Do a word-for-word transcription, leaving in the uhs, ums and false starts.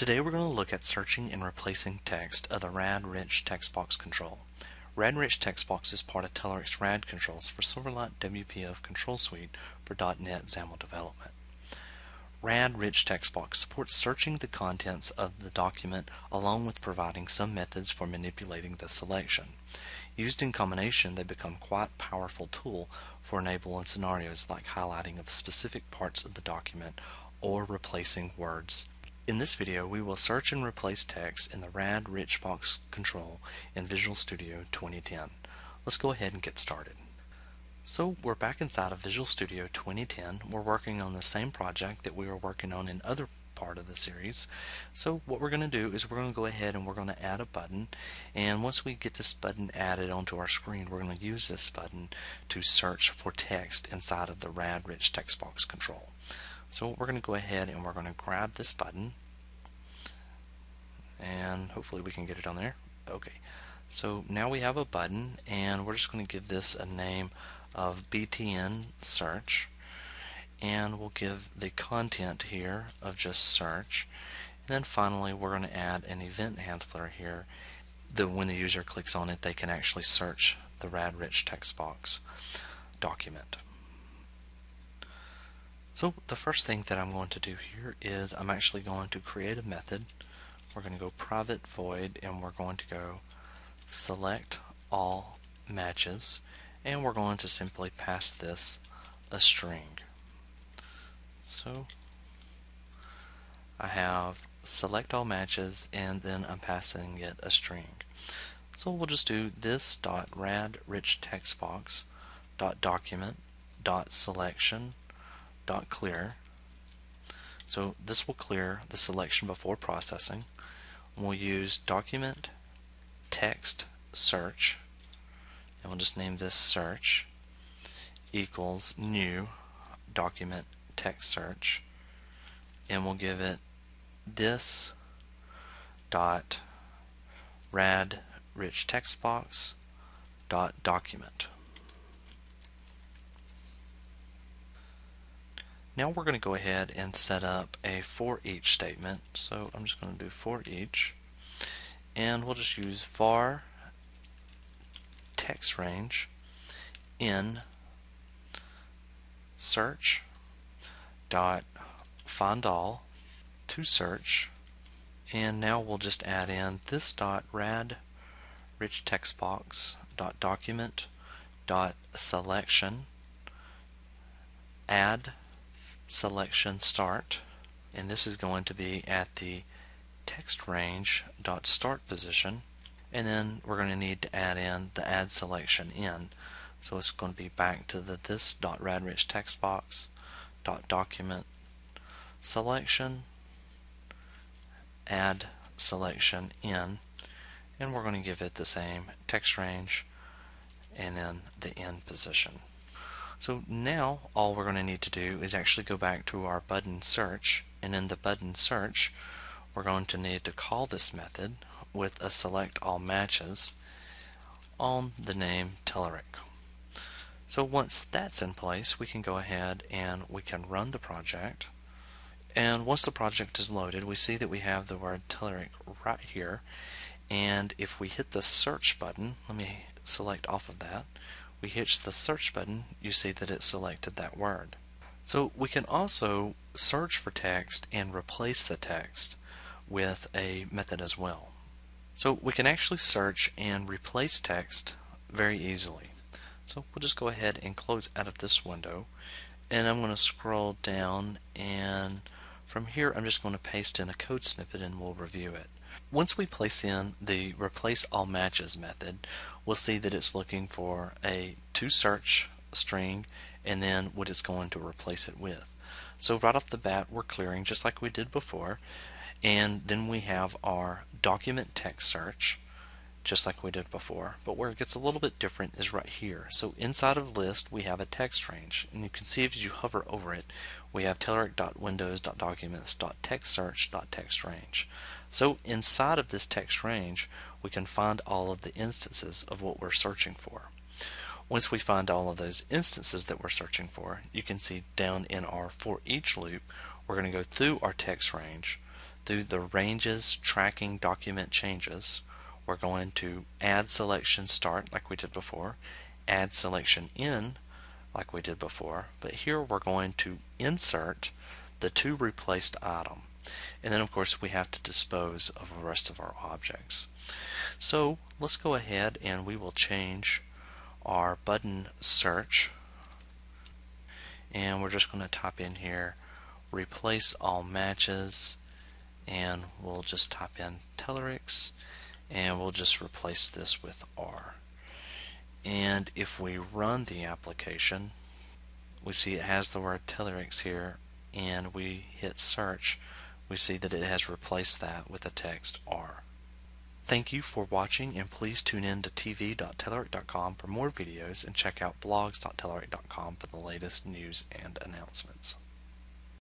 Today we're going to look at searching and replacing text of the RAD Rich TextBox control. RAD Rich TextBox is part of Telerik's RAD Controls for Silverlight W P F Control Suite for dot net XAML development. RAD Rich TextBox supports searching the contents of the document along with providing some methods for manipulating the selection. Used in combination, they become quite a powerful tool for enabling scenarios like highlighting of specific parts of the document or replacing words. In this video, we will search and replace text in the RAD Rich TextBox control in Visual Studio twenty ten. Let's go ahead and get started. So we're back inside of Visual Studio twenty ten. We're working on the same project that we were working on in other part of the series. So what we're going to do is we're going to go ahead and we're going to add a button, and once we get this button added onto our screen, we're going to use this button to search for text inside of the RAD Rich TextBox control. So we're going to go ahead and we're going to grab this button, and hopefully we can get it on there. Okay, so now we have a button, and we're just going to give this a name of B T N Search, and we'll give the content here of just search, and then finally we're going to add an event handler here that when the user clicks on it, they can actually search the RAD Rich TextBox document. So the first thing that I'm going to do here is I'm actually going to create a method. We're going to go private void, and we're going to go select all matches, and we're going to simply pass this a string. So I have select all matches, and then I'm passing it a string. So we'll just do this dot rad rich textbox dot document dot selection dot clear. So this will clear the selection before processing. We'll use document text search, and we'll just name this search equals new document text search, and we'll give it this dot rad rich textbox dot document. Now we're going to go ahead and set up a for each statement. So I'm just going to do for each, and we'll just use var text range in search dot find all to search, and now we'll just add in this dot rad rich textbox dot document dot selection add selection start, and this is going to be at the text range dot start position, and then we're going to need to add in the add selection in, so it's going to be back to the this dot rad rich text box dot document selection add selection in, and we're going to give it the same text range and then the end position. So now all we're going to need to do is actually go back to our button search, and in the button search we're going to need to call this method with a select all matches on the name Telerik. So once that's in place, we can go ahead and we can run the project, and once the project is loaded, we see that we have the word Telerik right here, and if we hit the search button, let me select off of that, we hit the search button, you see that it selected that word. So we can also search for text and replace the text with a method as well. So we can actually search and replace text very easily. So we'll just go ahead and close out of this window, and I'm going to scroll down, and from here I'm just going to paste in a code snippet and we'll review it. Once we place in the replace all matches method, we'll see that it's looking for a to search string and then what it's going to replace it with. So right off the bat, we're clearing just like we did before, and then we have our document text search just like we did before, but where it gets a little bit different is right here. So inside of list we have a text range, and you can see if you hover over it, we have telerik dot windows dot documents dot text search dot text range. So inside of this text range, we can find all of the instances of what we're searching for. Once we find all of those instances that we're searching for, you can see down in our for each loop, we're going to go through our text range, through the ranges tracking document changes, we're going to add selection start like we did before, add selection in like we did before, but here we're going to insert the to replaced item. And then of course we have to dispose of the rest of our objects. So let's go ahead and we will change our button search, and we're just going to type in here replace all matches, and we'll just type in Telerik's, and we'll just replace this with R. And if we run the application, we see it has the word Telerik's here, and we hit search, we see that it has replaced that with the text R. Thank you for watching, and please tune in to t v dot telerik dot com for more videos and check out blogs dot telerik dot com for the latest news and announcements.